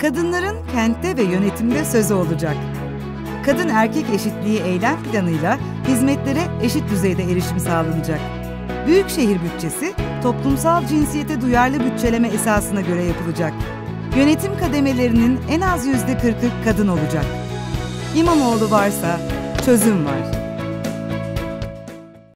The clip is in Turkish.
kadınların kentte ve yönetimde sözü olacak. Kadın erkek eşitliği eylem planıyla hizmetlere eşit düzeyde erişim sağlanacak. Büyükşehir bütçesi toplumsal cinsiyete duyarlı bütçeleme esasına göre yapılacak. Yönetim kademelerinin en az %40'ı kadın olacak. İmamoğlu varsa çözüm var.